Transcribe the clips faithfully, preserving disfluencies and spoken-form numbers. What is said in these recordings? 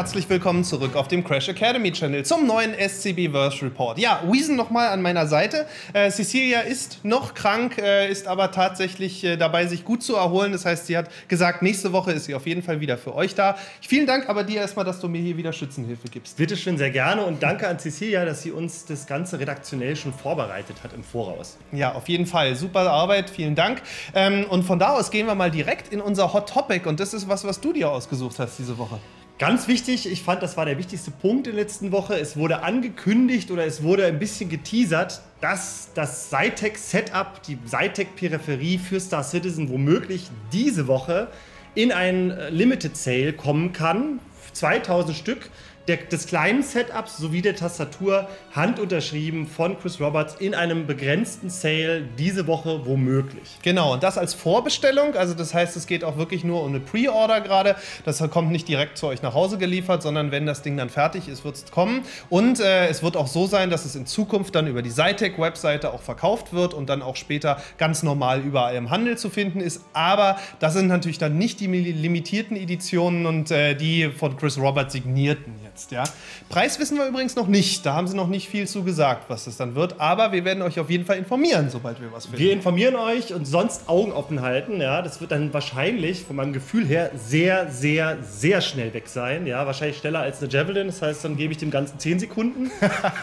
herzlich willkommen zurück auf dem Crash-Academy-Channel zum neuen S C B-Verse-Report. Ja, Weezen nochmal an meiner Seite. Äh, Cecilia ist noch krank, äh, ist aber tatsächlich äh, dabei, sich gut zu erholen. Das heißt, sie hat gesagt, nächste Woche ist sie auf jeden Fall wieder für euch da. Vielen Dank aber dir erstmal, dass du mir hier wieder Schützenhilfe gibst. Bitteschön, sehr gerne. Und danke an Cecilia, dass sie uns das Ganze redaktionell schon vorbereitet hat im Voraus. Ja, auf jeden Fall. Super Arbeit, vielen Dank. Ähm, und von da aus gehen wir mal direkt in unser Hot Topic. Und das ist was, was du dir ausgesucht hast diese Woche. Ganz wichtig, ich fand, das war der wichtigste Punkt in der letzten Woche. Es wurde angekündigt oder es wurde ein bisschen geteasert, dass das Saitek-Setup, die Saitek-Peripherie für Star Citizen womöglich diese Woche in einen Limited Sale kommen kann. zweitausend Stück der, des kleinen Setups sowie der Tastatur, handunterschrieben von Chris Roberts, in einem begrenzten Sale diese Woche womöglich. Genau, und das als Vorbestellung, also das heißt, es geht auch wirklich nur um eine Pre-Order gerade. Das kommt nicht direkt zu euch nach Hause geliefert, sondern wenn das Ding dann fertig ist, wird es kommen. Und äh, es wird auch so sein, dass es in Zukunft dann über die Saitek-Webseite auch verkauft wird und dann auch später ganz normal überall im Handel zu finden ist. Aber das sind natürlich dann nicht die limitierten Editionen und äh, die von Chris Roberts signierten hier. Ja. Preis wissen wir übrigens noch nicht. Da haben sie noch nicht viel zu gesagt, was das dann wird. Aber wir werden euch auf jeden Fall informieren, sobald wir was finden. Wir informieren euch und sonst Augen offen halten. Ja, das wird dann wahrscheinlich, von meinem Gefühl her, sehr, sehr, sehr schnell weg sein. Ja, wahrscheinlich schneller als eine Javelin. Das heißt, dann gebe ich dem Ganzen zehn Sekunden.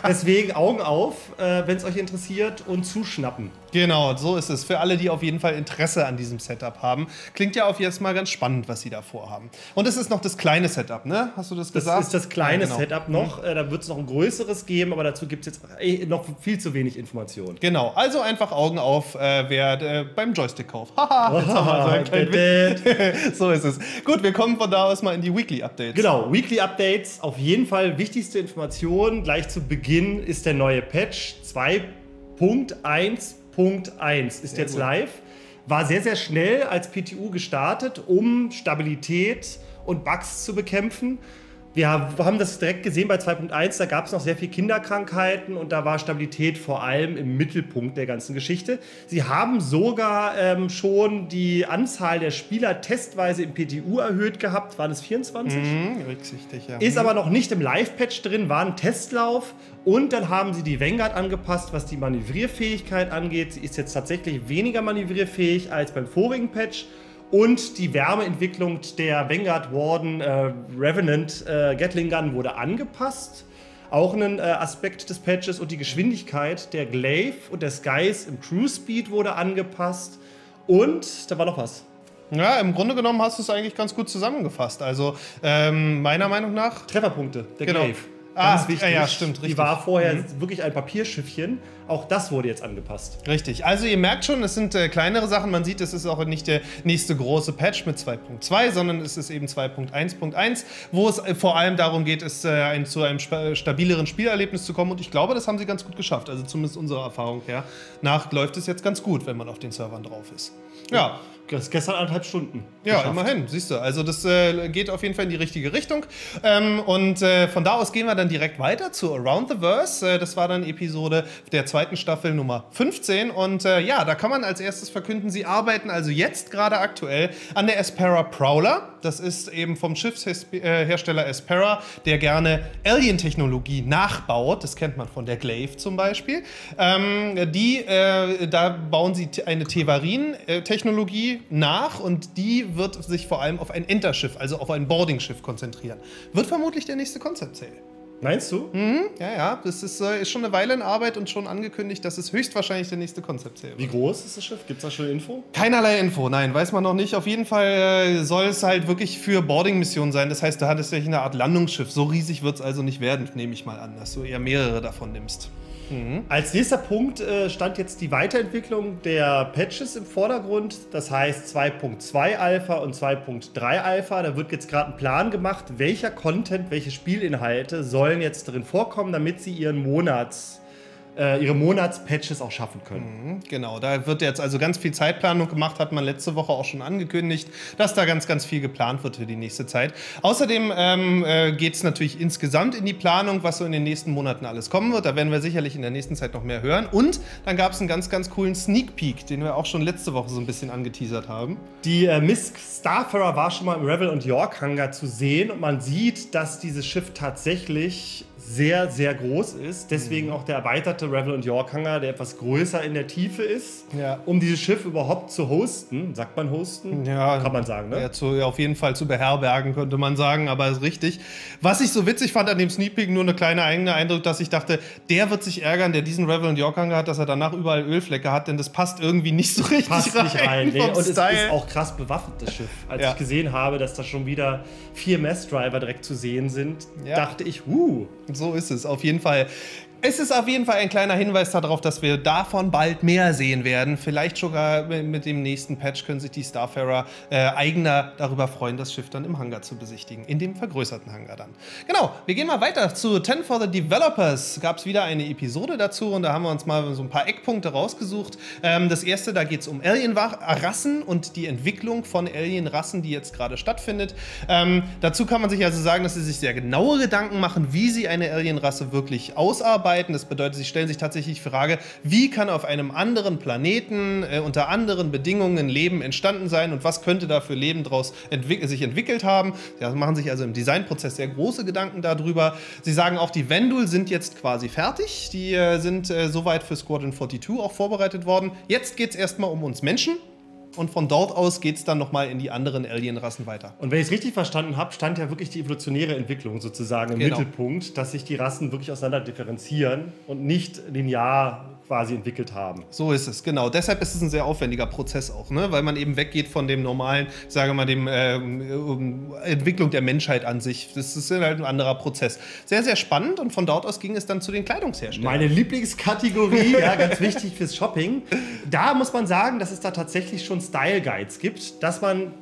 Deswegen Augen auf, äh, wenn es euch interessiert, und zuschnappen. Genau, so ist es. Für alle, die auf jeden Fall Interesse an diesem Setup haben. Klingt ja auf jetzt mal ganz spannend, was sie da vorhaben. Und es ist noch das kleine Setup, ne? Hast du das gesagt? Das ist das kleines, ja, genau. Setup noch. Mhm. Da wird es noch ein größeres geben, aber dazu gibt es jetzt noch viel zu wenig Informationen. Genau, also einfach Augen auf, äh, wer äh, beim Joystick kauft. Haha, jetzt haben wir so einen kleinen Witz. So ist es. Gut, wir kommen von da aus mal in die Weekly Updates. Genau, Weekly Updates. Auf jeden Fall wichtigste Information gleich zu Beginn ist der neue Patch zwei Punkt eins Punkt eins. Ist jetzt live. War sehr, sehr schnell als P T U gestartet, um Stabilität und Bugs zu bekämpfen. Wir haben das direkt gesehen bei zwei Punkt eins, da gab es noch sehr viele Kinderkrankheiten und da war Stabilität vor allem im Mittelpunkt der ganzen Geschichte. Sie haben sogar ähm, schon die Anzahl der Spieler testweise im P T U erhöht gehabt, waren es vierundzwanzig? Mhm, richtig, ja. Ist aber noch nicht im Live-Patch drin, war ein Testlauf. Und dann haben sie die Vanguard angepasst, was die Manövrierfähigkeit angeht. Sie ist jetzt tatsächlich weniger manövrierfähig als beim vorigen Patch. Und die Wärmeentwicklung der Vanguard Warden äh, Revenant äh, Gatling Gun wurde angepasst. Auch ein äh, Aspekt des Patches. Und die Geschwindigkeit der Glaive und der Skies im Cruise Speed wurde angepasst. Und da war noch was. Ja, im Grunde genommen hast du es eigentlich ganz gut zusammengefasst. Also ähm, meiner Meinung nach Trefferpunkte der Glaive. Genau. Ganz ah, wichtig. Ja, stimmt, richtig. Die war vorher mhm. wirklich ein Papierschiffchen. Auch das wurde jetzt angepasst. Richtig. Also ihr merkt schon, es sind äh, kleinere Sachen. Man sieht, es ist auch nicht der nächste große Patch mit zwei Punkt zwei, sondern es ist eben zwei Punkt eins Punkt eins, wo es äh, vor allem darum geht, es äh, ein, zu einem stabileren Spielerlebnis zu kommen. Und ich glaube, das haben sie ganz gut geschafft. Also zumindest unserer Erfahrung her nach läuft es jetzt ganz gut, wenn man auf den Servern drauf ist. Ja. ja. Gestern anderthalb Stunden. Ja, geschafft. Immerhin, siehst du. Also das äh, geht auf jeden Fall in die richtige Richtung. Ähm, und äh, von da aus gehen wir dann direkt weiter zu Around the Verse. Äh, das war dann Episode der zweiten Staffel Nummer fünfzehn. Und äh, ja, da kann man als erstes verkünden, sie arbeiten also jetzt gerade aktuell an der Aspera Prowler. Das ist eben vom Schiffshersteller Aspera, der gerne Alien-Technologie nachbaut. Das kennt man von der Glaive zum Beispiel. Ähm, die, äh, da bauen sie eine Tevarin-Technologie nach, und die wird sich vor allem auf ein Enterschiff, also auf ein Boardingschiff konzentrieren. Wird vermutlich der nächste Concept Sale. Meinst du? Mhm, ja, ja. Das ist, äh, ist schon eine Weile in Arbeit und schon angekündigt, dass es höchstwahrscheinlich der nächste Concept Sale wird. Wie groß ist das Schiff? Gibt es da schon Info? Keinerlei Info, nein, weiß man noch nicht. Auf jeden Fall äh, soll es halt wirklich für Boarding-Missionen sein. Das heißt, da hat es ja eine Art Landungsschiff. So riesig wird es also nicht werden, nehme ich mal an, dass du eher mehrere davon nimmst. Mhm. Als nächster Punkt äh, stand jetzt die Weiterentwicklung der Patches im Vordergrund, das heißt zwei Punkt zwei Alpha und zwei Punkt drei Alpha. Da wird jetzt gerade ein Plan gemacht, welcher Content, welche Spielinhalte sollen jetzt drin vorkommen, damit sie ihren Monats äh, ihre Monatspatches auch schaffen können. Mhm, genau, da wird jetzt also ganz viel Zeitplanung gemacht, hat man letzte Woche auch schon angekündigt, dass da ganz, ganz viel geplant wird für die nächste Zeit. Außerdem ähm, äh, geht es natürlich insgesamt in die Planung, was so in den nächsten Monaten alles kommen wird. Da werden wir sicherlich in der nächsten Zeit noch mehr hören. Und dann gab es einen ganz, ganz coolen Sneak Peek, den wir auch schon letzte Woche so ein bisschen angeteasert haben. Die äh, M I S C Starfarer war schon mal im Revel und York Hangar zu sehen und man sieht, dass dieses Schiff tatsächlich sehr, sehr groß ist. Deswegen mhm. auch der erweiterte Revel und York Hangar, der etwas größer in der Tiefe ist, ja. um dieses Schiff überhaupt zu hosten. Sagt man hosten? Ja, kann man sagen, ne? Ja, zu, ja, auf jeden Fall zu beherbergen, könnte man sagen, aber ist richtig. Was ich so witzig fand an dem Sneak Peek, nur eine kleine eigene Eindruck, dass ich dachte, der wird sich ärgern, der diesen Revel und York Hangar hat, dass er danach überall Ölflecke hat, denn das passt irgendwie nicht so richtig passt rein. Nicht rein nee. Und es ist auch krass bewaffnet, das Schiff. Als ja. ich gesehen habe, dass da schon wieder vier Messdriver direkt zu sehen sind, ja. dachte ich, huh. So ist es, auf jeden Fall. Es ist auf jeden Fall ein kleiner Hinweis darauf, dass wir davon bald mehr sehen werden. Vielleicht sogar mit dem nächsten Patch können sich die Starfarer äh, eigener darüber freuen, das Schiff dann im Hangar zu besichtigen. In dem vergrößerten Hangar dann. Genau, wir gehen mal weiter zu ten for the Developers. Gab es wieder eine Episode dazu und da haben wir uns mal so ein paar Eckpunkte rausgesucht. Ähm, das erste, da geht es um Alien-Rassen und die Entwicklung von Alien-Rassen, die jetzt gerade stattfindet. Ähm, dazu kann man sich also sagen, dass sie sich sehr genaue Gedanken machen, wie sie eine Alien-Rasse wirklich ausarbeiten. Das bedeutet, sie stellen sich tatsächlich die Frage, wie kann auf einem anderen Planeten äh, unter anderen Bedingungen Leben entstanden sein und was könnte da für Leben daraus entwick sich entwickelt haben. Sie machen sich also im Designprozess sehr große Gedanken darüber. Sie sagen auch, die Vendul sind jetzt quasi fertig. Die äh, sind äh, soweit für Squadron zweiundvierzig auch vorbereitet worden. Jetzt geht es erstmal um uns Menschen. Und von dort aus geht es dann nochmal in die anderen Alien-Rassen weiter. Und wenn ich es richtig verstanden habe, stand ja wirklich die evolutionäre Entwicklung sozusagen im genau. Mittelpunkt, dass sich die Rassen wirklich auseinander differenzieren und nicht linear quasi entwickelt haben. So ist es, genau. Deshalb ist es ein sehr aufwendiger Prozess auch, ne? Weil man eben weggeht von dem normalen, sage mal, dem ähm, Entwicklung der Menschheit an sich. Das ist halt ein anderer Prozess. Sehr, sehr spannend und von dort aus ging es dann zu den Kleidungsherstellern. Meine Lieblingskategorie, ja, ganz wichtig fürs Shopping. Da muss man sagen, dass es da tatsächlich schon Style Guides gibt, dass man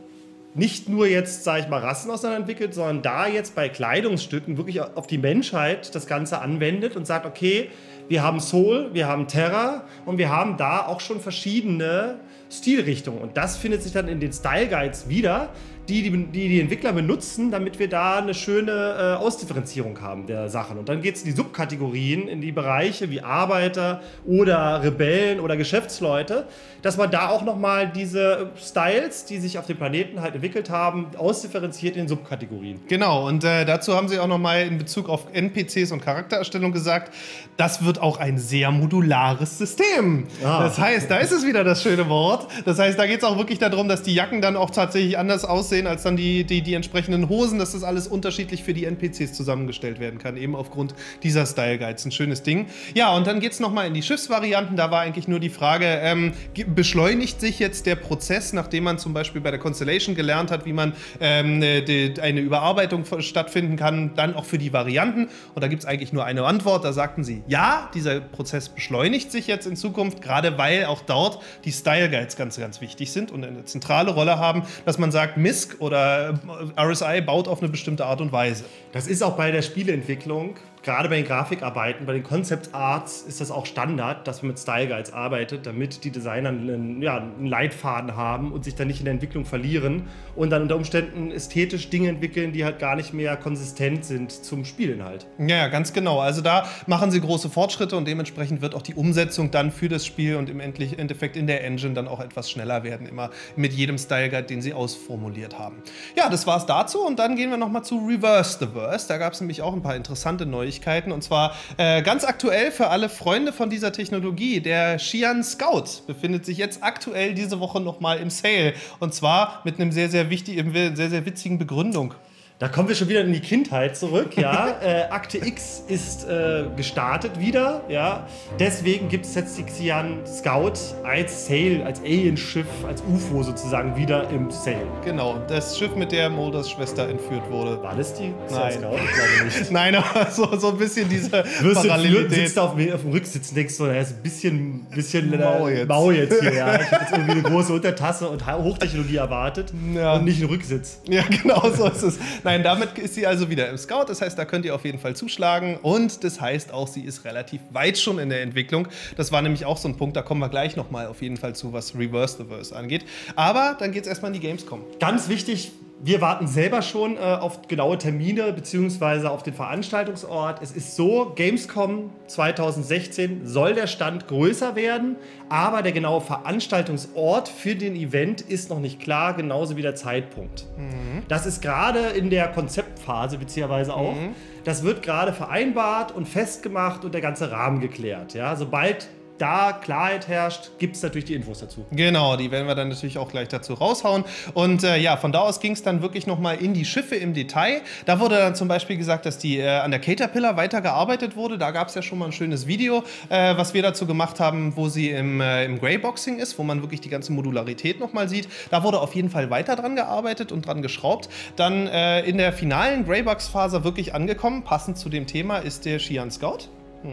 nicht nur jetzt, sage ich mal, Rassen auseinanderentwickelt, sondern da jetzt bei Kleidungsstücken wirklich auf die Menschheit das Ganze anwendet und sagt, okay, wir haben Soul, wir haben Terra und wir haben da auch schon verschiedene Stilrichtungen. Und das findet sich dann in den Style Guides wieder, die die, die, die Entwickler benutzen, damit wir da eine schöne äh, Ausdifferenzierung haben der Sachen. Und dann geht es in die Subkategorien, in die Bereiche wie Arbeiter oder Rebellen oder Geschäftsleute, dass man da auch nochmal diese Styles, die sich auf dem Planeten halt entwickelt haben, ausdifferenziert in Subkategorien. Genau, und äh, dazu haben sie auch nochmal in Bezug auf N P Cs und Charaktererstellung gesagt, das wird auch ein sehr modulares System. Ah. Das heißt, da ist es wieder das schöne Wort. Das heißt, da geht es auch wirklich darum, dass die Jacken dann auch tatsächlich anders aussehen, als dann die, die, die entsprechenden Hosen, dass das alles unterschiedlich für die N P Cs zusammengestellt werden kann, eben aufgrund dieser Style Guides. Ein schönes Ding. Ja, und dann geht es nochmal in die Schiffsvarianten. Da war eigentlich nur die Frage, ähm, beschleunigt sich jetzt der Prozess, nachdem man zum Beispiel bei der Constellation gelernt hat, wie man ähm, die, eine Überarbeitung stattfinden kann, dann auch für die Varianten. Und da gibt es eigentlich nur eine Antwort. Da sagten sie, ja, dieser Prozess beschleunigt sich jetzt in Zukunft, gerade weil auch dort die Style Guides ganz, ganz wichtig sind und eine zentrale Rolle haben, dass man sagt, Mist, oder R S I baut auf eine bestimmte Art und Weise. Das ist auch bei der Spieleentwicklung, gerade bei den Grafikarbeiten, bei den Concept Arts ist das auch Standard, dass man mit Style Guides arbeitet, damit die Designer einen, ja, einen Leitfaden haben und sich dann nicht in der Entwicklung verlieren und dann unter Umständen ästhetisch Dinge entwickeln, die halt gar nicht mehr konsistent sind zum Spielinhalt. Ja, ganz genau. Also da machen sie große Fortschritte und dementsprechend wird auch die Umsetzung dann für das Spiel und im Endeffekt in der Engine dann auch etwas schneller werden, immer mit jedem Style Guide, den sie ausformuliert haben. Ja, das war's dazu und dann gehen wir nochmal zu Reverse the Verse. Da gab es nämlich auch ein paar interessante Neuigkeiten. Und zwar äh, ganz aktuell für alle Freunde von dieser Technologie, der Xi'an Scout befindet sich jetzt aktuell diese Woche nochmal im Sale. Und zwar mit einem sehr, sehr wichtigen, sehr, sehr witzigen Begründung. Da kommen wir schon wieder in die Kindheit zurück, ja. äh, Akte X ist äh, gestartet wieder, ja. Deswegen gibt es jetzt die Xi'an Scout als Sail, als Alienschiff, als U F O sozusagen wieder im Sail. Genau, das Schiff, mit der Mulders Schwester entführt wurde. War das die Xi'an Scout? Ich glaube nicht. Nein, aber so, so ein bisschen diese Parallelität. Du sitzt auf, auf dem Rücksitz und denkst so, da ist ein bisschen, bisschen äh, Mau jetzt. Mau jetzt hier, ja. Ich habe jetzt irgendwie eine große Untertasse und Hochtechnologie erwartet ja. und nicht einen Rücksitz. Ja, genau so ist es. Nein, damit ist sie also wieder im Scout. Das heißt, da könnt ihr auf jeden Fall zuschlagen. Und das heißt auch, sie ist relativ weit schon in der Entwicklung. Das war nämlich auch so ein Punkt, da kommen wir gleich nochmal auf jeden Fall zu, was Reverse the Verse angeht. Aber dann geht es erstmal in die Gamescom. Ganz wichtig, wir warten selber schon äh, auf genaue Termine bzw. auf den Veranstaltungsort. Es ist so, Gamescom zwanzig sechzehn soll der Stand größer werden, aber der genaue Veranstaltungsort für den Event ist noch nicht klar, genauso wie der Zeitpunkt. Mhm. Das ist gerade in der Konzeptphase bzw. auch. Mhm. Das wird gerade vereinbart und festgemacht und der ganze Rahmen geklärt. Ja? Sobald da Klarheit herrscht, gibt es natürlich die Infos dazu. Genau, die werden wir dann natürlich auch gleich dazu raushauen. Und äh, ja, von da aus ging es dann wirklich nochmal in die Schiffe im Detail. Da wurde dann zum Beispiel gesagt, dass die äh, an der Caterpillar weitergearbeitet wurde. Da gab es ja schon mal ein schönes Video, äh, was wir dazu gemacht haben, wo sie im, äh, im Greyboxing ist, wo man wirklich die ganze Modularität nochmal sieht. Da wurde auf jeden Fall weiter dran gearbeitet und dran geschraubt. Dann äh, in der finalen Greybox-Phase wirklich angekommen, passend zu dem Thema, ist der Xi'an Scout.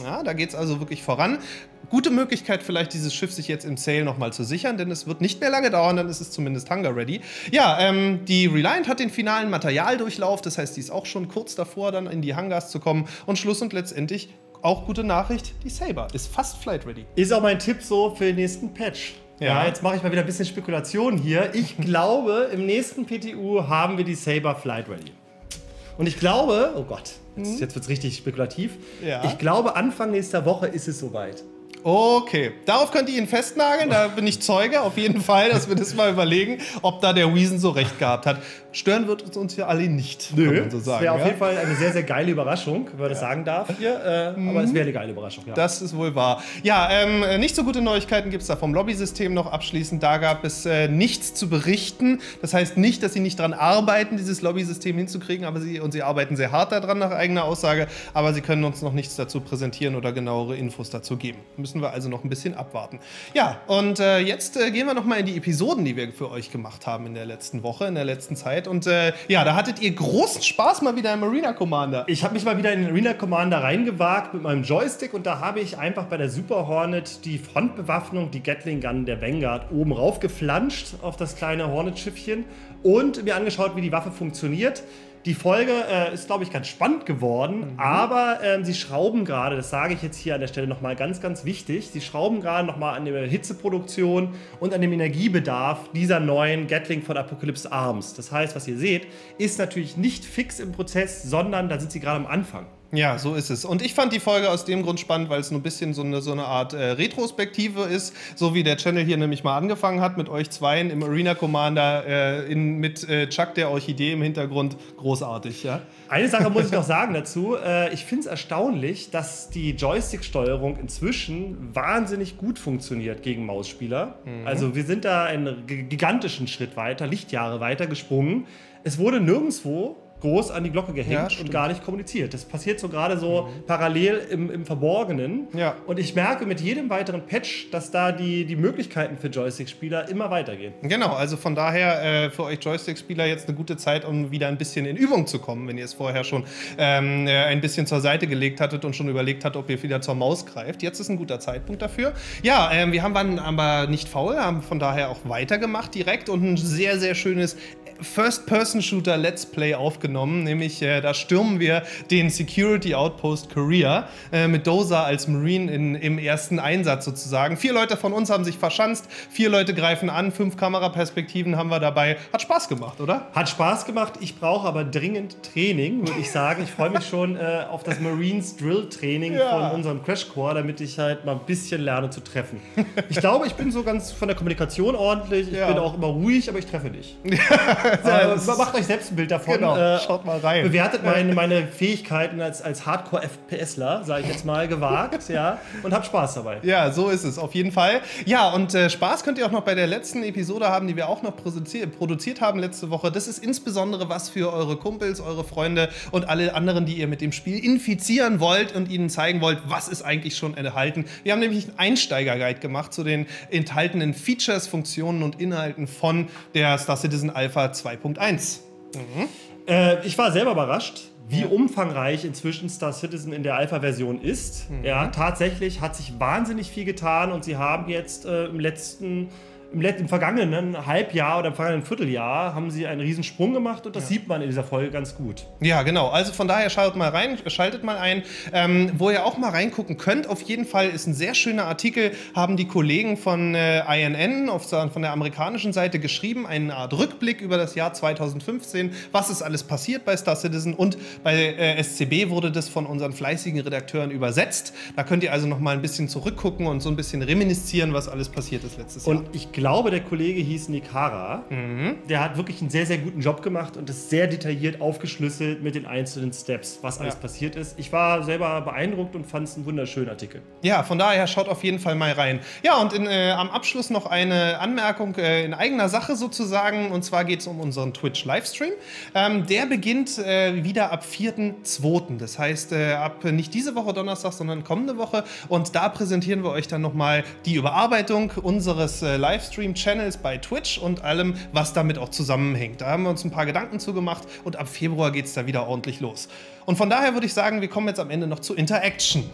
Ja, da geht es also wirklich voran. Gute Möglichkeit vielleicht, dieses Schiff sich jetzt im Sale nochmal zu sichern, denn es wird nicht mehr lange dauern, dann ist es zumindest Hangar-ready. Ja, ähm, die Reliant hat den finalen Materialdurchlauf, das heißt, die ist auch schon kurz davor, dann in die Hangars zu kommen. Und schluss und letztendlich, auch gute Nachricht, die Sabre ist fast flight-ready. Ist auch mein Tipp so für den nächsten Patch. Ja, ja, jetzt mache ich mal wieder ein bisschen Spekulation hier. Ich glaube, im nächsten P T U haben wir die Sabre flight-ready. Und ich glaube, oh Gott, jetzt, jetzt wird es richtig spekulativ. Ja. Ich glaube, Anfang nächster Woche ist es soweit. Okay, darauf könnt ihr ihn festnageln, da bin ich Zeuge, auf jeden Fall, dass wir das mal überlegen, ob da der Weezen so recht gehabt hat. Stören wird uns, uns hier alle nicht, Nö, kann man so sagen. Das wäre ja auf jeden Fall eine sehr, sehr geile Überraschung, wenn man das ja sagen darf hier, äh, mhm. aber es wäre eine geile Überraschung. Ja. Das ist wohl wahr. Ja, ähm, nicht so gute Neuigkeiten gibt es da vom Lobbysystem noch abschließend, da gab es äh, nichts zu berichten, das heißt nicht, dass sie nicht daran arbeiten, dieses Lobbysystem hinzukriegen, aber sie, und sie arbeiten sehr hart daran nach eigener Aussage, aber sie können uns noch nichts dazu präsentieren oder genauere Infos dazu geben. Müssen wir also noch ein bisschen abwarten. Ja, und äh, jetzt äh, gehen wir nochmal in die Episoden, die wir für euch gemacht haben in der letzten Woche, in der letzten Zeit. Und äh, ja, da hattet ihr großen Spaß mal wieder im Arena Commander. Ich habe mich mal wieder in den Arena Commander reingewagt mit meinem Joystick und da habe ich einfach bei der Super Hornet die Frontbewaffnung, die Gatling Gun der Vanguard, oben raufgeflanscht auf das kleine Hornet-Schiffchen und mir angeschaut, wie die Waffe funktioniert. Die Folge äh, ist, glaube ich, ganz spannend geworden, mhm. aber ähm, sie schrauben gerade, das sage ich jetzt hier an der Stelle nochmal ganz, ganz wichtig, sie schrauben gerade nochmal an der Hitzeproduktion und an dem Energiebedarf dieser neuen Gatling von Apocalypse Arms. Das heißt, was ihr seht, ist natürlich nicht fix im Prozess, sondern da sind sie gerade am Anfang. Ja, so ist es. Und ich fand die Folge aus dem Grund spannend, weil es ein bisschen so eine, so eine Art äh, Retrospektive ist, so wie der Channel hier nämlich mal angefangen hat mit euch Zweien im Arena Commander äh, in, mit äh, Chuck der Orchidee im Hintergrund. Großartig, ja. Eine Sache muss ich noch sagen dazu. Äh, ich finde es erstaunlich, dass die Joystick-Steuerung inzwischen wahnsinnig gut funktioniert gegen Mausspieler. Mhm. Also wir sind da einen gigantischen Schritt weiter, Lichtjahre weiter gesprungen. Es wurde nirgendwo groß an die Glocke gehängt ja, und gar nicht kommuniziert. Das passiert so gerade so mhm. parallel im, im Verborgenen. Ja. Und ich merke mit jedem weiteren Patch, dass da die, die Möglichkeiten für Joystick-Spieler immer weitergehen. Genau, also von daher äh, für euch Joystick-Spieler jetzt eine gute Zeit, um wieder ein bisschen in Übung zu kommen, wenn ihr es vorher schon ähm, äh, ein bisschen zur Seite gelegt hattet und schon überlegt habt, ob ihr wieder zur Maus greift. Jetzt ist ein guter Zeitpunkt dafür. Ja, ähm, wir haben dann aber nicht faul, haben von daher auch weitergemacht direkt und ein sehr, sehr schönes First-Person-Shooter Let's Play aufgenommen, nämlich äh, da stürmen wir den Security Outpost Korea äh, mit Dozer als Marine in, im ersten Einsatz sozusagen. Vier Leute von uns haben sich verschanzt, vier Leute greifen an, fünf Kameraperspektiven haben wir dabei. Hat Spaß gemacht, oder? Hat Spaß gemacht, ich brauche aber dringend Training, würde ich sagen. Ich freue mich schon äh, auf das Marines Drill Training ja. von unserem Crash Corps, damit ich halt mal ein bisschen lerne zu treffen. Ich glaube, ich bin so ganz von der Kommunikation ordentlich, ich ja. bin auch immer ruhig, aber ich treffe nicht. Also, macht euch selbst ein Bild davon. Genau. Äh, Schaut mal rein. Bewertet meine, meine Fähigkeiten als, als Hardcore-FPSler, sage ich jetzt mal, gewagt. ja, und habt Spaß dabei. Ja, so ist es, auf jeden Fall. Ja, und äh, Spaß könnt ihr auch noch bei der letzten Episode haben, die wir auch noch produziert, produziert haben letzte Woche. Das ist insbesondere was für eure Kumpels, eure Freunde und alle anderen, die ihr mit dem Spiel infizieren wollt und ihnen zeigen wollt, was ist eigentlich schon enthalten. Wir haben nämlich einen Einsteiger-Guide gemacht zu den enthaltenen Features, Funktionen und Inhalten von der Star Citizen Alpha zwei Punkt eins. Mhm. Äh, ich war selber überrascht, wie umfangreich inzwischen Star Citizen in der Alpha-Version ist. Mhm. Ja, tatsächlich hat sich wahnsinnig viel getan und sie haben jetzt äh, im letzten im, im vergangenen Halbjahr oder im vergangenen Vierteljahr haben sie einen riesen Sprung gemacht und das ja. sieht man in dieser Folge ganz gut. Ja, genau. Also von daher schaut mal rein, schaltet mal ein. Ähm, wo ihr auch mal reingucken könnt, auf jeden Fall ist ein sehr schöner Artikel, haben die Kollegen von äh, I N N auf, von der amerikanischen Seite geschrieben, eine Art Rückblick über das Jahr zweitausendfünfzehn, was ist alles passiert bei Star Citizen, und bei äh, S C B wurde das von unseren fleißigen Redakteuren übersetzt. Da könnt ihr also noch mal ein bisschen zurückgucken und so ein bisschen reminiszieren, was alles passiert ist letztes Jahr. Und ich glaube, der Kollege hieß Nikara. Mhm. Der hat wirklich einen sehr, sehr guten Job gemacht und ist sehr detailliert aufgeschlüsselt mit den einzelnen Steps, was alles ja. passiert ist. Ich war selber beeindruckt und fand es einen wunderschönen Artikel. Ja, von daher schaut auf jeden Fall mal rein. Ja, und in, äh, am Abschluss noch eine Anmerkung äh, in eigener Sache sozusagen. Und zwar geht es um unseren Twitch-Livestream. Ähm, der beginnt äh, wieder ab vierten zweiten Das heißt, äh, ab nicht diese Woche Donnerstag, sondern kommende Woche. Und da präsentieren wir euch dann nochmal die Überarbeitung unseres äh, Livestream-Channels bei Twitch und allem, was damit auch zusammenhängt. Da haben wir uns ein paar Gedanken zu gemacht und ab Februar geht es da wieder ordentlich los. Und von daher würde ich sagen, wir kommen jetzt am Ende noch zu Interaction.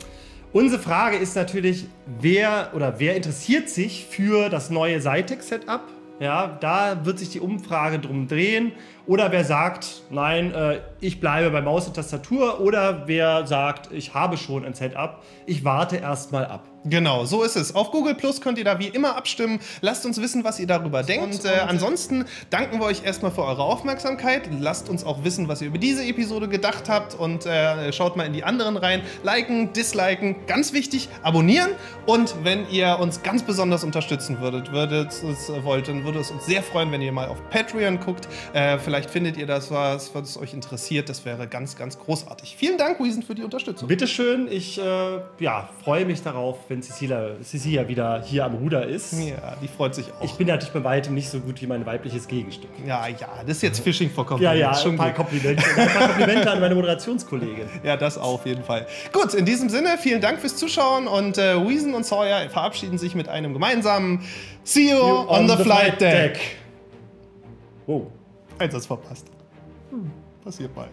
Unsere Frage ist natürlich, wer oder wer interessiert sich für das neue Saitek-Setup? Ja, da wird sich die Umfrage drum drehen. Oder wer sagt, nein, äh, ich bleibe bei Maus und Tastatur. Oder wer sagt, ich habe schon ein Setup, ich warte erstmal ab. Genau, so ist es. Auf Google Plus könnt ihr da wie immer abstimmen. Lasst uns wissen, was ihr darüber denkt. Und äh, ansonsten danken wir euch erstmal für eure Aufmerksamkeit. Lasst uns auch wissen, was ihr über diese Episode gedacht habt. Und äh, schaut mal in die anderen rein. Liken, disliken, ganz wichtig, abonnieren. Und wenn ihr uns ganz besonders unterstützen würdet, würdet es, äh, wollt, dann würde es uns sehr freuen, wenn ihr mal auf Patreon guckt. Äh, vielleicht findet ihr das, was, was euch interessiert. Das wäre ganz, ganz großartig. Vielen Dank, Weezen, für die Unterstützung. Bitteschön. Ich äh, ja, freue mich darauf, wenn Cecilia, Cecilia wieder hier am Ruder ist. Ja, die freut sich auch. Ich bin natürlich bei weitem nicht so gut wie mein weibliches Gegenstück. Ja, ja, das ist jetzt Fishing for Compliments. Ja, ja, schon ein paar Komplimente, ein paar Komplimente an meine Moderationskollegin. Ja, das auf jeden Fall. Gut, in diesem Sinne, vielen Dank fürs Zuschauen und äh, Weezen und Sawyer verabschieden sich mit einem gemeinsamen See you on, on the, the flight deck. deck. Wow. Einsatz verpasst. Hm, passiert mal.